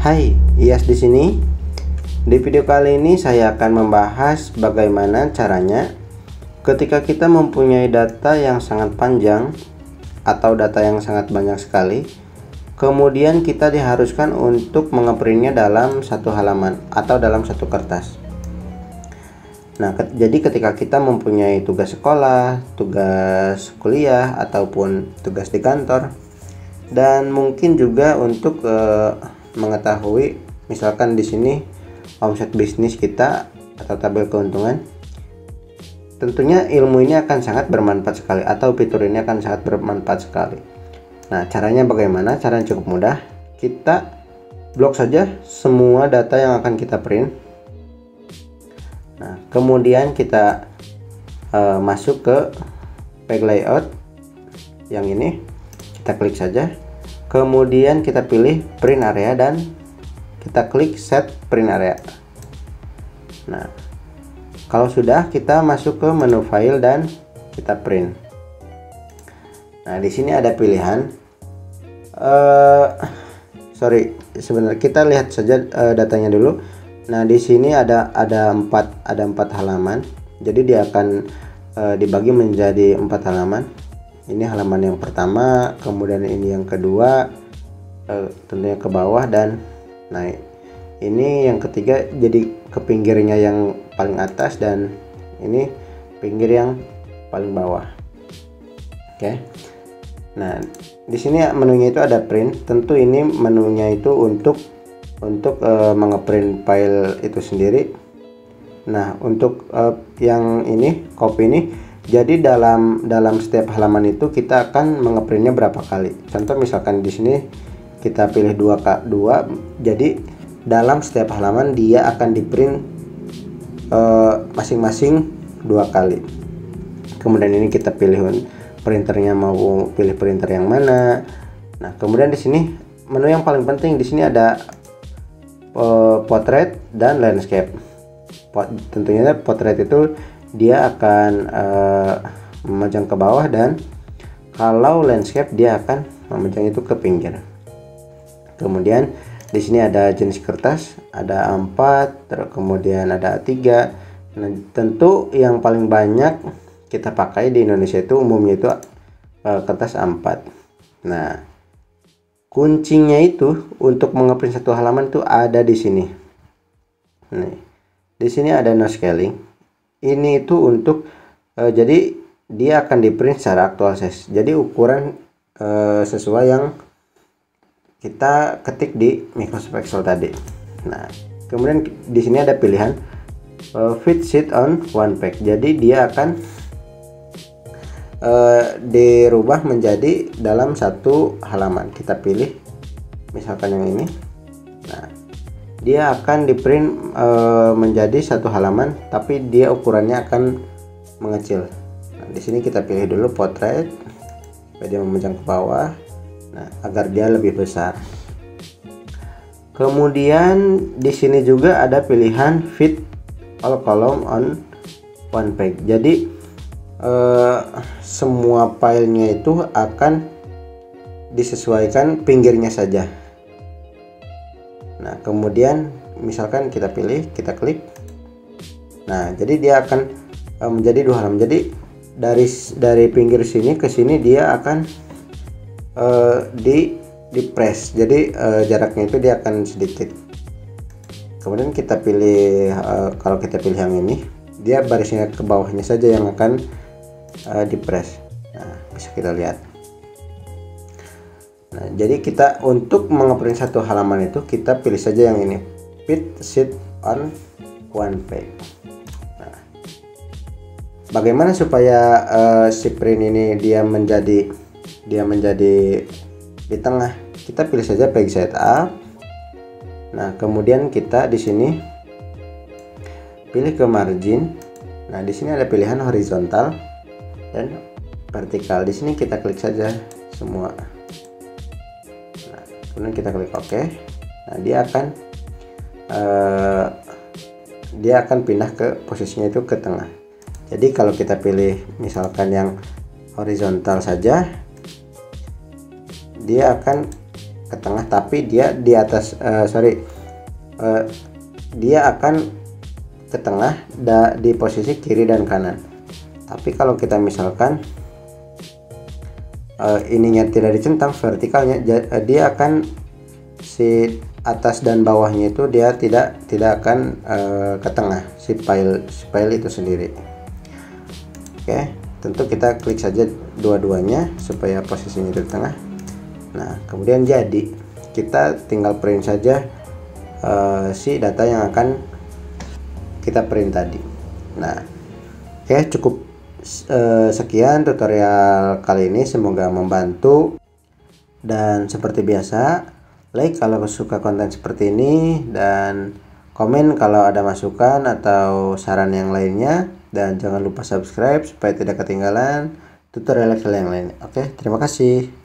Hai, Iyas di sini. Di video kali ini saya akan membahas bagaimana caranya ketika kita mempunyai data yang sangat panjang atau data yang sangat banyak sekali, kemudian kita diharuskan untuk mengeprintnya dalam satu halaman atau dalam satu kertas. Nah, jadi ketika kita mempunyai tugas sekolah, tugas kuliah ataupun tugas di kantor, dan mungkin juga untuk mengetahui misalkan di sini omset bisnis kita atau tabel keuntungan, tentunya ilmu ini akan sangat bermanfaat sekali atau fitur ini akan sangat bermanfaat sekali. Nah, caranya bagaimana? Caranya cukup mudah. Kita blok saja semua data yang akan kita print. Nah, kemudian kita masuk ke page layout yang ini, kita klik saja. Kemudian kita pilih print area dan kita klik set print area. Nah, kalau sudah kita masuk ke menu file dan kita print. Nah, di sini ada pilihan. Sebenarnya kita lihat saja datanya dulu. Nah, di sini ada empat halaman. Jadi dia akan dibagi menjadi 4 halaman. Ini halaman yang pertama, kemudian ini yang kedua, tentunya ke bawah dan naik. Ini yang ketiga, jadi ke pinggirnya yang paling atas dan ini pinggir yang paling bawah. Oke. Nah, di sini menunya itu ada print. Tentu ini menunya itu untuk mengeprint file itu sendiri. Nah, untuk yang ini copy ini. Jadi dalam setiap halaman itu kita akan mengeprintnya berapa kali. Contoh misalkan di sini kita pilih 2x2. Jadi dalam setiap halaman dia akan diprint masing-masing 2 kali. Kemudian ini kita pilih printernya, mau pilih printer yang mana. Nah, kemudian di sini menu yang paling penting di sini ada portrait dan landscape. Tentunya portrait itu dia akan memajang ke bawah, dan kalau landscape dia akan memajang itu ke pinggir. Kemudian di sini ada jenis kertas, ada A4, kemudian ada A3. Nah, tentu yang paling banyak kita pakai di Indonesia itu umumnya itu kertas A4. Nah, kuncinya itu untuk mengeprint satu halaman itu ada di sini. Nih, di sini ada no scaling. Ini itu untuk jadi dia akan diprint secara aktual size. Jadi ukuran sesuai yang kita ketik di Microsoft Excel tadi. Nah, kemudian di sini ada pilihan fit sheet on one page. Jadi dia akan dirubah menjadi dalam satu halaman. Kita pilih misalkan yang ini. Nah, dia akan diprint menjadi satu halaman, tapi dia ukurannya akan mengecil. Nah, di sini kita pilih dulu portrait, supaya dia memajang ke bawah. Nah, agar dia lebih besar. Kemudian di sini juga ada pilihan fit all column on one page. Jadi semua filenya itu akan disesuaikan pinggirnya saja. Nah, kemudian misalkan kita pilih, kita klik. Nah, jadi dia akan menjadi 2 halaman. Jadi dari pinggir sini ke sini dia akan di press. Jadi jaraknya itu dia akan sedikit. Kemudian kita pilih, kalau kita pilih yang ini, dia barisnya ke bawahnya saja yang akan di press. Nah, bisa kita lihat. Nah, jadi kita untuk mengeprint satu halaman itu kita pilih saja yang ini, fit sheet on one page. Nah, bagaimana supaya si print ini dia menjadi di tengah? Kita pilih saja page setup. Nah, kemudian kita di sini pilih ke margin. Nah, di sini ada pilihan horizontal dan vertikal. Di sini kita klik saja semua. Kemudian kita klik OK. Nah, dia akan pindah ke posisinya itu ke tengah. Jadi kalau kita pilih misalkan yang horizontal saja, dia akan ke tengah, tapi dia di atas dia akan ke tengah di posisi kiri dan kanan. Tapi kalau kita misalkan ininya tidak dicentang, vertikalnya, dia akan si atas dan bawahnya itu dia tidak akan ke tengah si file itu sendiri. Oke, tentu kita klik saja dua-duanya supaya posisinya di tengah. Nah, kemudian jadi kita tinggal print saja si data yang akan kita print tadi. Nah, oke, cukup sekian tutorial kali ini, semoga membantu. Dan seperti biasa, like kalau suka konten seperti ini, dan komen kalau ada masukan atau saran yang lainnya, dan jangan lupa subscribe supaya tidak ketinggalan tutorial Excel yang lain. Oke, terima kasih.